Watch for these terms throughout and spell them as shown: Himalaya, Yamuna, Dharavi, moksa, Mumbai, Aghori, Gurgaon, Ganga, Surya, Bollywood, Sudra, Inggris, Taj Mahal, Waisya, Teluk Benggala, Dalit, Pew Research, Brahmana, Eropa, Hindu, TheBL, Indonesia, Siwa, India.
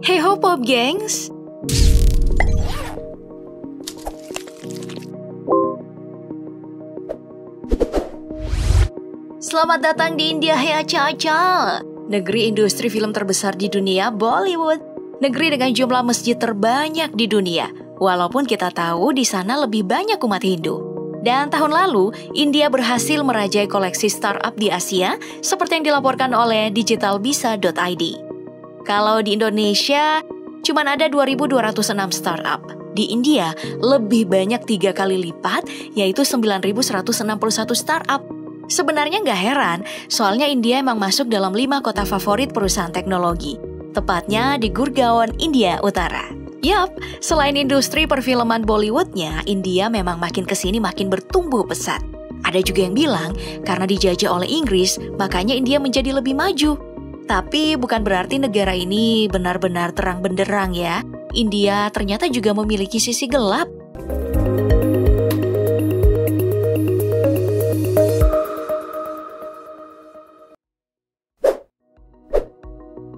Hey ho pop, gengs! Selamat datang di India, hei aca-aca! Negeri industri film terbesar di dunia, Bollywood. Negeri dengan jumlah masjid terbanyak di dunia. Walaupun kita tahu di sana lebih banyak umat Hindu. Dan tahun lalu, India berhasil merajai koleksi startup di Asia seperti yang dilaporkan oleh digitalbisa.id. Kalau di Indonesia, cuma ada 2.206 startup. Di India, lebih banyak 3 kali lipat, yaitu 9.161 startup. Sebenarnya nggak heran, soalnya India emang masuk dalam 5 kota favorit perusahaan teknologi. Tepatnya di Gurgaon, India Utara. Yap, selain industri perfilman Bollywoodnya, India memang makin kesini makin bertumbuh pesat. Ada juga yang bilang, karena dijajah oleh Inggris, makanya India menjadi lebih maju. Tapi bukan berarti negara ini benar-benar terang benderang ya. India ternyata juga memiliki sisi gelap.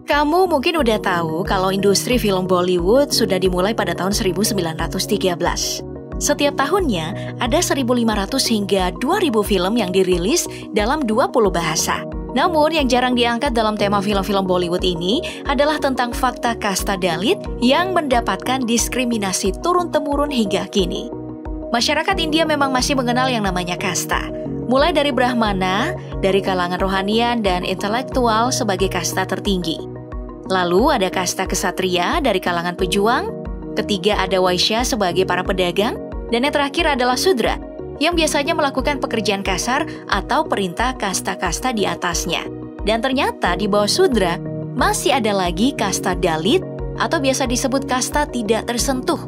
Kamu mungkin udah tahu kalau industri film Bollywood sudah dimulai pada tahun 1913. Setiap tahunnya, ada 1.500 hingga 2.000 film yang dirilis dalam 20 bahasa. Namun, yang jarang diangkat dalam tema film-film Bollywood ini adalah tentang fakta kasta Dalit yang mendapatkan diskriminasi turun-temurun hingga kini. Masyarakat India memang masih mengenal yang namanya kasta. Mulai dari Brahmana, dari kalangan rohanian dan intelektual sebagai kasta tertinggi. Lalu ada kasta kesatria dari kalangan pejuang, ketiga ada Waisya sebagai para pedagang, dan yang terakhir adalah Sudra, yang biasanya melakukan pekerjaan kasar atau perintah kasta-kasta di atasnya. Dan ternyata di bawah Sudra, masih ada lagi kasta Dalit, atau biasa disebut kasta tidak tersentuh,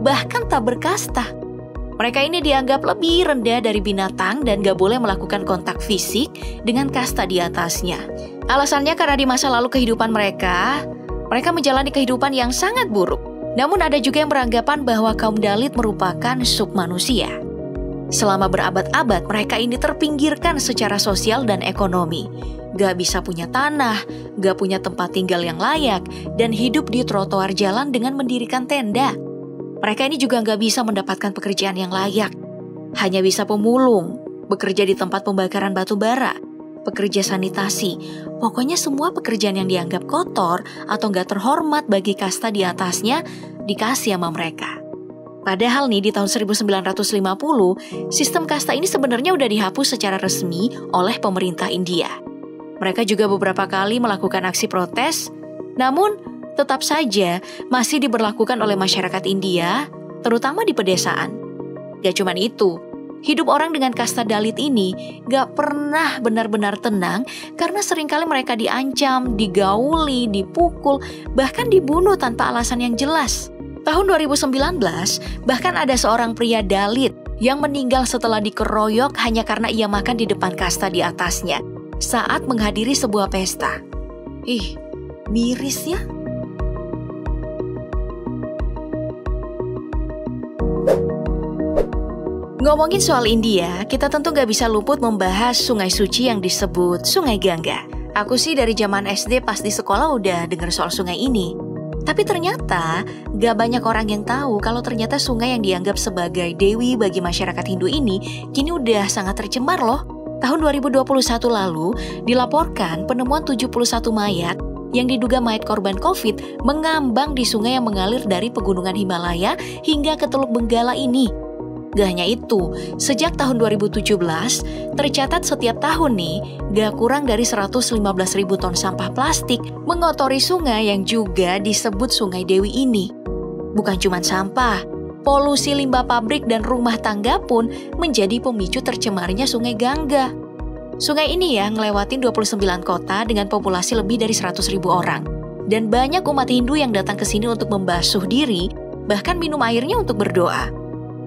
bahkan tak berkasta. Mereka ini dianggap lebih rendah dari binatang dan gak boleh melakukan kontak fisik dengan kasta di atasnya. Alasannya karena di masa lalu kehidupan mereka menjalani kehidupan yang sangat buruk. Namun ada juga yang beranggapan bahwa kaum Dalit merupakan sub manusia. Selama berabad-abad, mereka ini terpinggirkan secara sosial dan ekonomi. Gak bisa punya tanah, gak punya tempat tinggal yang layak, dan hidup di trotoar jalan dengan mendirikan tenda. Mereka ini juga nggak bisa mendapatkan pekerjaan yang layak. Hanya bisa pemulung, bekerja di tempat pembakaran batu bara, pekerja sanitasi. Pokoknya semua pekerjaan yang dianggap kotor atau nggak terhormat bagi kasta di atasnya dikasih sama mereka. Padahal nih di tahun 1950, sistem kasta ini sebenarnya udah dihapus secara resmi oleh pemerintah India. Mereka juga beberapa kali melakukan aksi protes, namun tetap saja masih diberlakukan oleh masyarakat India, terutama di pedesaan. Gak cuman itu, hidup orang dengan kasta Dalit ini gak pernah benar-benar tenang karena seringkali mereka diancam, digauli, dipukul, bahkan dibunuh tanpa alasan yang jelas. Tahun 2019, bahkan ada seorang pria Dalit yang meninggal setelah dikeroyok hanya karena ia makan di depan kasta di atasnya saat menghadiri sebuah pesta. Ih, miris ya. Ngomongin soal India, kita tentu gak bisa luput membahas sungai suci yang disebut Sungai Gangga. Aku sih dari zaman SD pas di sekolah udah dengar soal sungai ini. Tapi ternyata gak banyak orang yang tahu kalau ternyata sungai yang dianggap sebagai dewi bagi masyarakat Hindu ini kini udah sangat tercemar loh. Tahun 2021 lalu dilaporkan penemuan 71 mayat yang diduga mayat korban COVID mengambang di sungai yang mengalir dari pegunungan Himalaya hingga ke Teluk Benggala ini. Gak hanya itu, sejak tahun 2017, tercatat setiap tahun nih, gak kurang dari 115.000 ton sampah plastik mengotori sungai yang juga disebut Sungai Dewi ini. Bukan cuma sampah, polusi limbah pabrik dan rumah tangga pun menjadi pemicu tercemarnya Sungai Gangga. Sungai ini ya ngelewatin 29 kota dengan populasi lebih dari 100.000 orang. Dan banyak umat Hindu yang datang ke sini untuk membasuh diri, bahkan minum airnya untuk berdoa.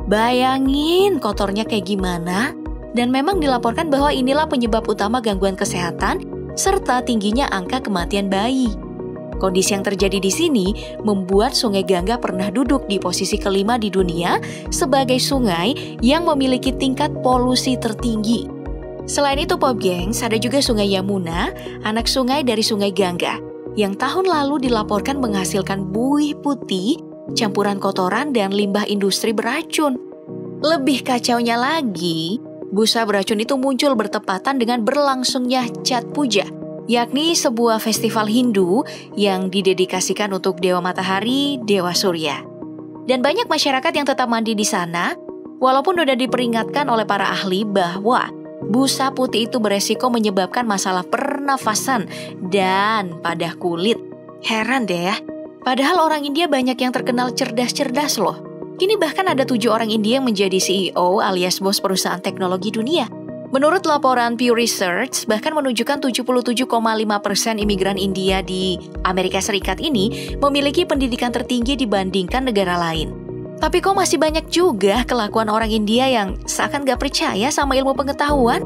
Bayangin kotornya kayak gimana? Dan memang dilaporkan bahwa inilah penyebab utama gangguan kesehatan serta tingginya angka kematian bayi. Kondisi yang terjadi di sini membuat Sungai Gangga pernah duduk di posisi kelima di dunia sebagai sungai yang memiliki tingkat polusi tertinggi. Selain itu, Pop Gengs, ada juga Sungai Yamuna, anak sungai dari Sungai Gangga. yang tahun lalu dilaporkan menghasilkan buih putih, campuran kotoran, dan limbah industri beracun. Lebih kacaunya lagi, busa beracun itu muncul bertepatan dengan berlangsungnya Catt Puja, yakni sebuah festival Hindu yang didedikasikan untuk Dewa Matahari, Dewa Surya. Dan banyak masyarakat yang tetap mandi di sana, walaupun sudah diperingatkan oleh para ahli bahwa busa putih itu beresiko menyebabkan masalah pernafasan dan pada kulit. Heran deh ya, padahal orang India banyak yang terkenal cerdas-cerdas loh. Kini bahkan ada 7 orang India yang menjadi CEO alias bos perusahaan teknologi dunia. Menurut laporan Pew Research, bahkan menunjukkan 77,5% imigran India di Amerika Serikat ini memiliki pendidikan tertinggi dibandingkan negara lain. Tapi kok masih banyak juga kelakuan orang India yang seakan gak percaya sama ilmu pengetahuan?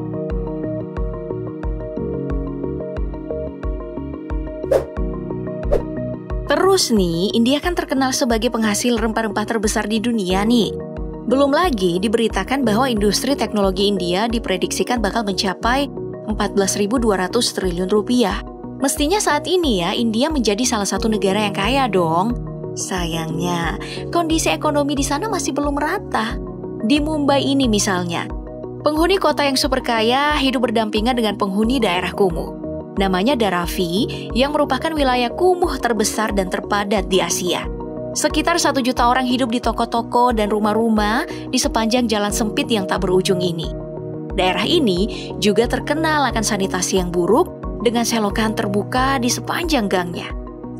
Terus nih, India kan terkenal sebagai penghasil rempah-rempah terbesar di dunia nih. Belum lagi diberitakan bahwa industri teknologi India diprediksikan bakal mencapai 14.200 triliun rupiah. Mestinya saat ini ya, India menjadi salah satu negara yang kaya dong. Sayangnya, kondisi ekonomi di sana masih belum merata. Di Mumbai ini misalnya, penghuni kota yang super kaya hidup berdampingan dengan penghuni daerah kumuh. Namanya Dharavi, yang merupakan wilayah kumuh terbesar dan terpadat di Asia. Sekitar 1 juta orang hidup di toko-toko dan rumah-rumah di sepanjang jalan sempit yang tak berujung ini. Daerah ini juga terkenal akan sanitasi yang buruk dengan selokan terbuka di sepanjang gangnya.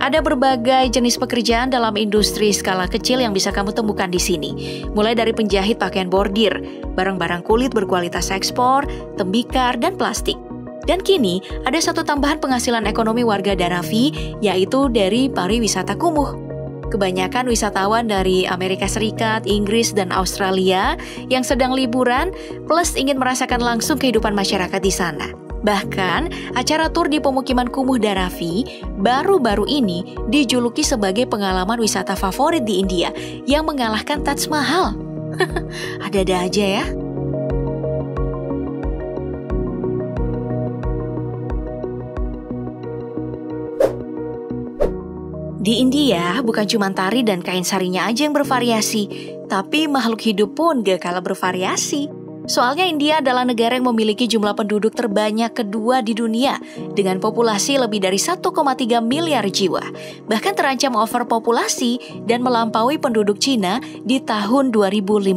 Ada berbagai jenis pekerjaan dalam industri skala kecil yang bisa kamu temukan di sini. Mulai dari penjahit pakaian bordir, barang-barang kulit berkualitas ekspor, tembikar, dan plastik. Dan kini ada satu tambahan penghasilan ekonomi warga Dharavi, yaitu dari pariwisata kumuh. Kebanyakan wisatawan dari Amerika Serikat, Inggris, dan Australia yang sedang liburan, plus ingin merasakan langsung kehidupan masyarakat di sana. Bahkan, acara tur di pemukiman kumuh Dharavi baru-baru ini dijuluki sebagai pengalaman wisata favorit di India yang mengalahkan Taj Mahal. Ada-ada aja ya. Di India, bukan cuma tari dan kain sarinya aja yang bervariasi, tapi makhluk hidup pun gak kalah bervariasi. Soalnya India adalah negara yang memiliki jumlah penduduk terbanyak kedua di dunia, dengan populasi lebih dari 1,3 miliar jiwa. Bahkan terancam overpopulasi dan melampaui penduduk Cina di tahun 2050.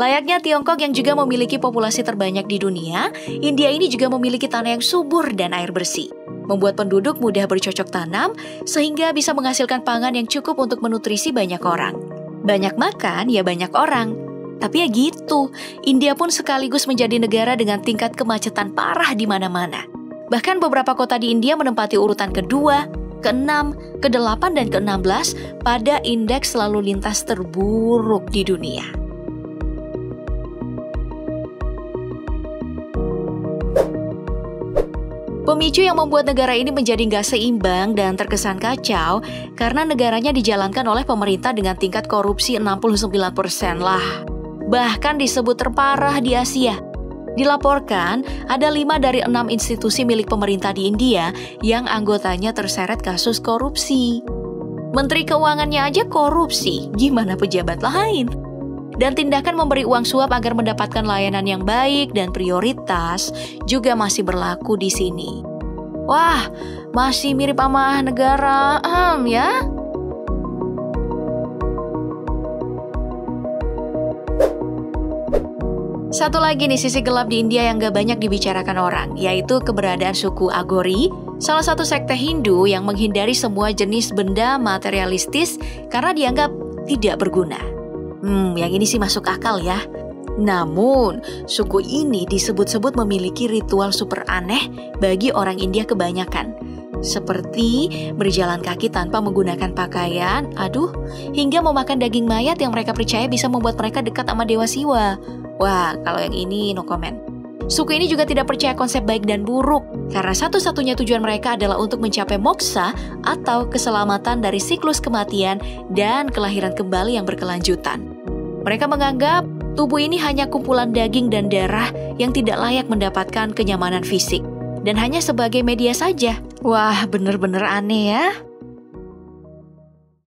Layaknya Tiongkok yang juga memiliki populasi terbanyak di dunia, India ini juga memiliki tanah yang subur dan air bersih. Membuat penduduk mudah bercocok tanam, sehingga bisa menghasilkan pangan yang cukup untuk menutrisi banyak orang. Banyak makan, ya banyak orang. Tapi ya gitu, India pun sekaligus menjadi negara dengan tingkat kemacetan parah di mana-mana. Bahkan beberapa kota di India menempati urutan kedua, ke-6, ke-8, dan ke-16 pada indeks lalu lintas terburuk di dunia. Pemicu yang membuat negara ini menjadi nggak seimbang dan terkesan kacau karena negaranya dijalankan oleh pemerintah dengan tingkat korupsi 69% lah. Bahkan disebut terparah di Asia. Dilaporkan ada 5 dari 6 institusi milik pemerintah di India yang anggotanya terseret kasus korupsi. Menteri keuangannya aja korupsi, gimana pejabat lain? Dan tindakan memberi uang suap agar mendapatkan layanan yang baik dan prioritas juga masih berlaku di sini. Wah, masih mirip sama negara ya? Satu lagi nih sisi gelap di India yang gak banyak dibicarakan orang, yaitu keberadaan suku Aghori, salah satu sekte Hindu yang menghindari semua jenis benda materialistis karena dianggap tidak berguna. Yang ini sih masuk akal ya. Namun, suku ini disebut-sebut memiliki ritual super aneh bagi orang India kebanyakan. Seperti berjalan kaki tanpa menggunakan pakaian, hingga memakan daging mayat yang mereka percaya bisa membuat mereka dekat sama Dewa Siwa. Wah, kalau yang ini no comment. Suku ini juga tidak percaya konsep baik dan buruk, karena satu-satunya tujuan mereka adalah untuk mencapai moksa atau keselamatan dari siklus kematian dan kelahiran kembali yang berkelanjutan. Mereka menganggap tubuh ini hanya kumpulan daging dan darah yang tidak layak mendapatkan kenyamanan fisik, dan hanya sebagai media saja Wah, bener-bener aneh ya.